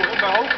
Uhr überhaupt